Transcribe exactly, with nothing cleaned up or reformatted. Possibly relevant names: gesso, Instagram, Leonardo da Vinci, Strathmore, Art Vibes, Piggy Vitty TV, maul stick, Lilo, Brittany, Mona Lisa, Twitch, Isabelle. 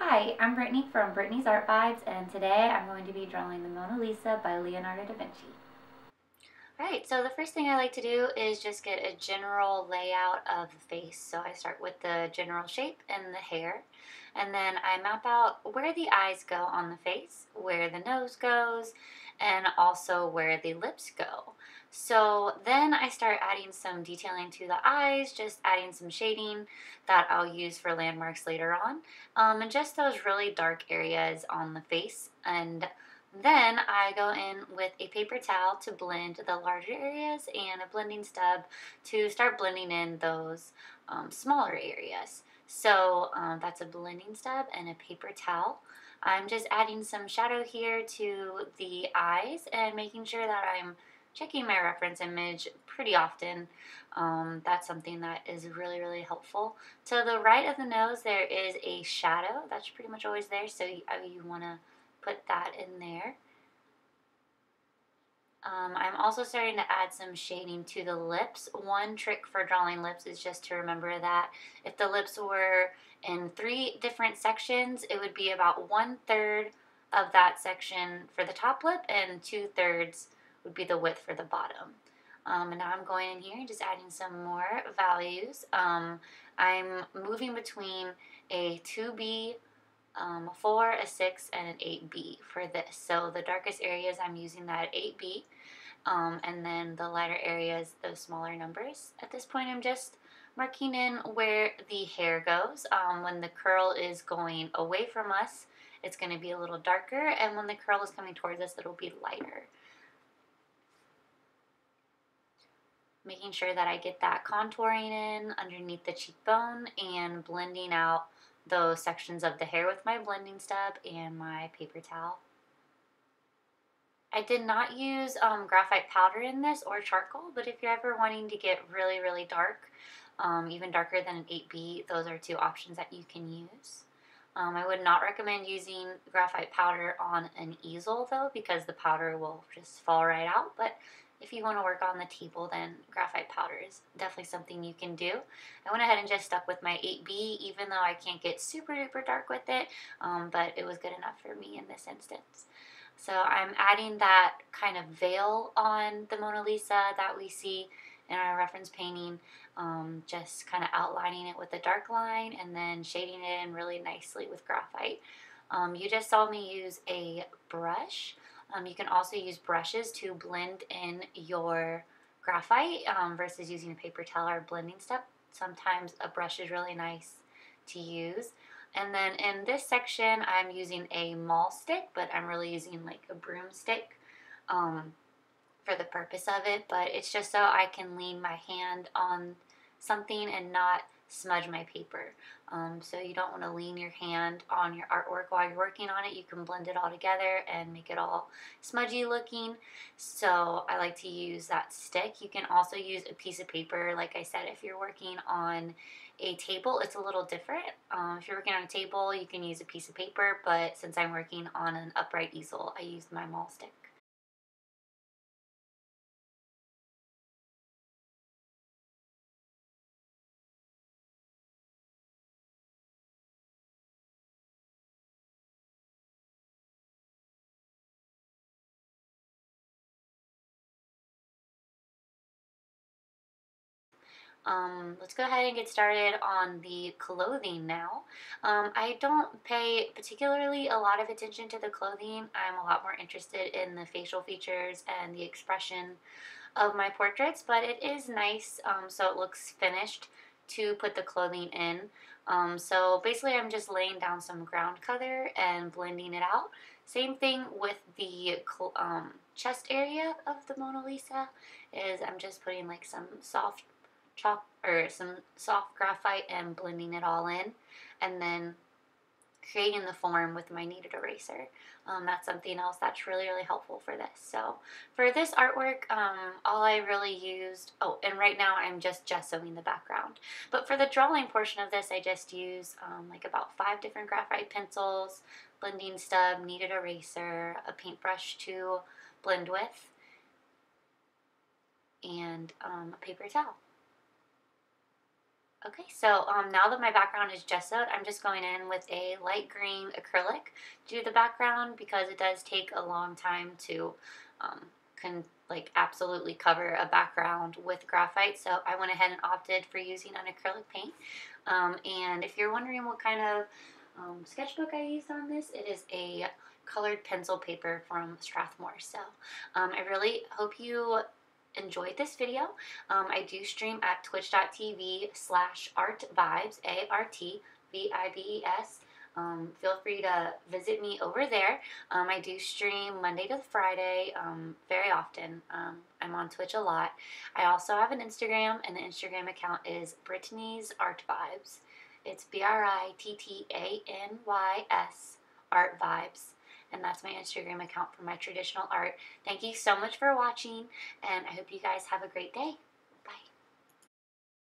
Hi, I'm Brittany from Brittany's Art Vibes, and today I'm going to be drawing the Mona Lisa by Leonardo da Vinci. Alright, so the first thing I like to do is just get a general layout of the face. So I start with the general shape and the hair, and then I map out where the eyes go on the face, where the nose goes, and also where the lips go. So then I start adding some detailing to the eyes, just adding some shading that I'll use for landmarks later on, um, and just those really dark areas on the face. And then I go in with a paper towel to blend the larger areas and a blending stub to start blending in those um, smaller areas. So um, that's a blending stub and a paper towel. I'm just adding some shadow here to the eyes and making sure that I'm checking my reference image pretty often. Um, that's something that is really, really helpful. To the right of the nose, there is a shadow that's pretty much always there, so you, you want to put that in there. Um, I'm also starting to add some shading to the lips. One trick for drawing lips is just to remember that if the lips were in three different sections, it would be about one third of that section for the top lip and two thirds would be the width for the bottom. Um, and now I'm going in here and just adding some more values. Um, I'm moving between a two B, um, a four, a six, and an eight B for this. So the darkest areas, I'm using that eight B, um, and then the lighter areas, those smaller numbers. At this point, I'm just marking in where the hair goes. Um, when the curl is going away from us, it's going to be a little darker, and when the curl is coming towards us, it'll be lighter. Making sure that I get that contouring in underneath the cheekbone and blending out those sections of the hair with my blending stub and my paper towel. I did not use um, graphite powder in this or charcoal, but if you're ever wanting to get really, really dark, um, even darker than an eight B, those are two options that you can use. Um, I would not recommend using graphite powder on an easel though, because the powder will just fall right out, but if you want to work on the table, then graphite powder is definitely something you can do. I went ahead and just stuck with my eight B, even though I can't get super duper dark with it, um, but it was good enough for me in this instance. So I'm adding that kind of veil on the Mona Lisa that we see in our reference painting, um, just kind of outlining it with a dark line and then shading it in really nicely with graphite. Um, you just saw me use a brush. Um, you can also use brushes to blend in your graphite um, versus using a paper towel or blending step. Sometimes a brush is really nice to use. And then in this section, I'm using a maul stick, but I'm really using like a broomstick um, for the purpose of it. But it's just so I can lean my hand on something and not smudge my paper. Um, so you don't want to lean your hand on your artwork while you're working on it. You can blend it all together and make it all smudgy looking. So I like to use that stick. You can also use a piece of paper. Like I said, if you're working on a table, it's a little different. Um, if you're working on a table, you can use a piece of paper, but since I'm working on an upright easel, I used my maul stick. Um, let's go ahead and get started on the clothing now. Um, I don't pay particularly a lot of attention to the clothing. I'm a lot more interested in the facial features and the expression of my portraits, but it is nice um, so it looks finished to put the clothing in. Um, so basically I'm just laying down some ground color and blending it out. Same thing with the um, chest area of the Mona Lisa is I'm just putting like some soft Chalk or some soft graphite and blending it all in, and then creating the form with my kneaded eraser. Um, that's something else that's really, really helpful for this. So for this artwork, um, all I really used, oh, and right now I'm just gessoing the background. But for the drawing portion of this, I just use um, like about five different graphite pencils, blending stub, kneaded eraser, a paintbrush to blend with, and um, a paper towel. Okay, so um, now that my background is gessoed, I'm just going in with a light green acrylic to do the background because it does take a long time to um, con like absolutely cover a background with graphite. So I went ahead and opted for using an acrylic paint. Um, and if you're wondering what kind of um, sketchbook I used on this, it is a colored pencil paper from Strathmore. So um, I really hope you enjoyed this video. Um, I do stream at twitch dot t v slash art vibes, A R T V I B E S. Um, feel free to visit me over there. Um, I do stream Monday to Friday um, very often. Um, I'm on Twitch a lot. I also have an Instagram, and the Instagram account is Brittany's Art Vibes. It's B R I T T A N Y S Art Vibes. And that's my Instagram account for my traditional art. Thank you so much for watching, and I hope you guys have a great day.